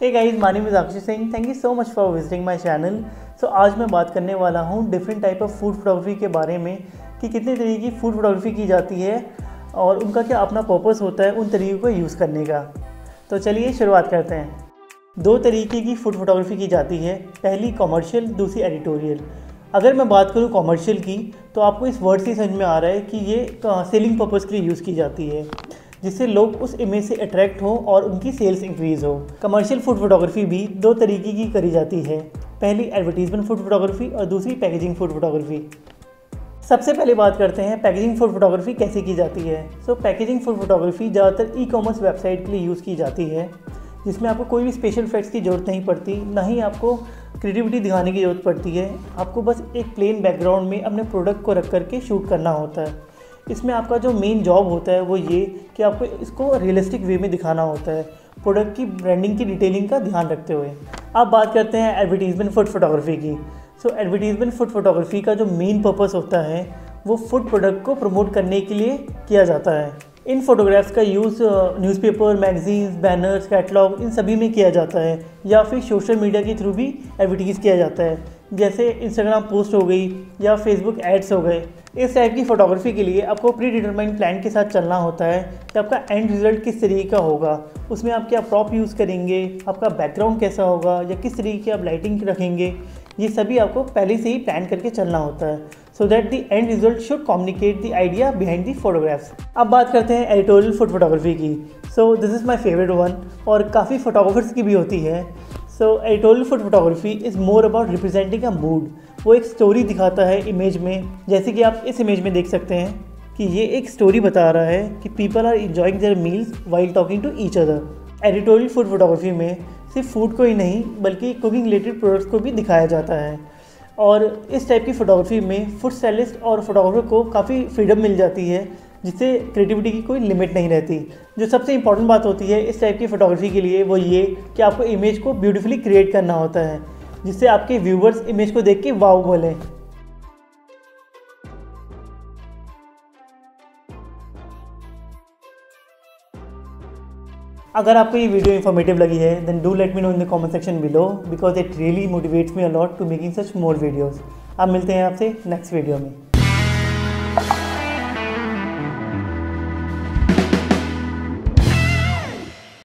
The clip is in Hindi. Hey guys, my name is Akshat Singh. Thank you so much for visiting my channel. So आज मैं बात करने वाला हूँ different type of food photography के बारे में कि कितने तरीके की फूड फोटोग्राफी की जाती है और उनका क्या अपना पर्पस होता है उन तरीक़ों को यूज़ करने का। तो चलिए शुरुआत करते हैं। दो तरीके की फूड फोटोग्राफी की जाती है, पहली कॉमर्शियल, दूसरी एडिटोरियल। अगर मैं बात करूँ कॉमर्शियल की, तो आपको इस वर्ड से समझ में आ रहा है कि ये सेलिंग पर्पज़ के लिए यूज़ की जाती है, जिससे लोग उस इमेज से अट्रैक्ट हो और उनकी सेल्स इंक्रीज़ हो। कमर्शियल फूड फोटोग्राफी भी दो तरीके की करी जाती है, पहली एडवर्टीजमेंट फूड फोटोग्राफी और दूसरी पैकेजिंग फूड फोटोग्राफी। सबसे पहले बात करते हैं पैकेजिंग फूड फोटोग्राफी कैसे की जाती है। सो पैकेजिंग फूड फोटोग्राफी ज़्यादातर ई कॉमर्स वेबसाइट के लिए यूज़ की जाती है, जिसमें आपको कोई भी स्पेशल इफेक्ट्स की ज़रूरत नहीं पड़ती, ना ही आपको क्रिएटिविटी दिखाने की ज़रूरत पड़ती है। आपको बस एक प्लेन बैकग्राउंड में अपने प्रोडक्ट को रख करके शूट करना होता है। इसमें आपका जो मेन जॉब होता है वो ये कि आपको इसको रियलिस्टिक वे में दिखाना होता है, प्रोडक्ट की ब्रांडिंग की डिटेलिंग का ध्यान रखते हुए। अब बात करते हैं एडवर्टीजमेंट फूड फोटोग्राफी की। सो एडवर्टीजमेंट फूड फोटोग्राफी का जो मेन पर्पस होता है वो फूड प्रोडक्ट को प्रमोट करने के लिए किया जाता है। इन फोटोग्राफ्स का use newspaper, magazines, banners, catalogue इन सभी में किया जाता है, या फिर सोशल मीडिया के थ्रू भी एडवर्टीज़ किया जाता है, जैसे इंस्टाग्राम पोस्ट हो गई या फेसबुक एड्स हो गए। इस टाइप की फ़ोटोग्राफी के लिए आपको प्री डिटरमाइंड प्लान के साथ चलना होता है कि आपका एंड रिजल्ट किस तरीके का होगा, उसमें आप क्या प्रॉप यूज़ करेंगे, आपका बैकग्राउंड कैसा होगा या किस तरीके की आप लाइटिंग रखेंगे, ये सभी आपको पहले से ही प्लान करके चलना होता है, so that the end result should communicate the idea behind the photographs. अब बात करते हैं एडिटोरियल फूड फोटोग्राफी की। So this is my favourite one और काफ़ी फोटोग्राफर्स की भी होती है। So editorial food photography is more about representing a mood. वो एक स्टोरी दिखाता है इमेज में, जैसे कि आप इस इमेज में देख सकते हैं कि ये एक स्टोरी बता रहा है कि people are enjoying their meals while talking to each other. Editorial food photography में सिर्फ फूड को ही नहीं बल्कि कुकिंग रिलेटेड प्रोडक्ट्स को भी दिखाया जाता है, और इस टाइप की फोटोग्राफी में फूड स्टाइलिस्ट और फोटोग्राफर को काफ़ी फ्रीडम मिल जाती है, जिससे क्रिएटिविटी की कोई लिमिट नहीं रहती। जो सबसे इंपॉर्टेंट बात होती है इस टाइप की फोटोग्राफी के लिए वो ये कि आपको इमेज को ब्यूटीफुली क्रिएट करना होता है, जिससे आपके व्यूवर्स इमेज को देख के वाव बोलें। अगर आपको ये वीडियो इन्फॉर्मेटिव लगी है then do let me know in the comment section below, because it really motivates me a lot to making such more videos. अब मिलते हैं आपसे नेक्स्ट वीडियो में।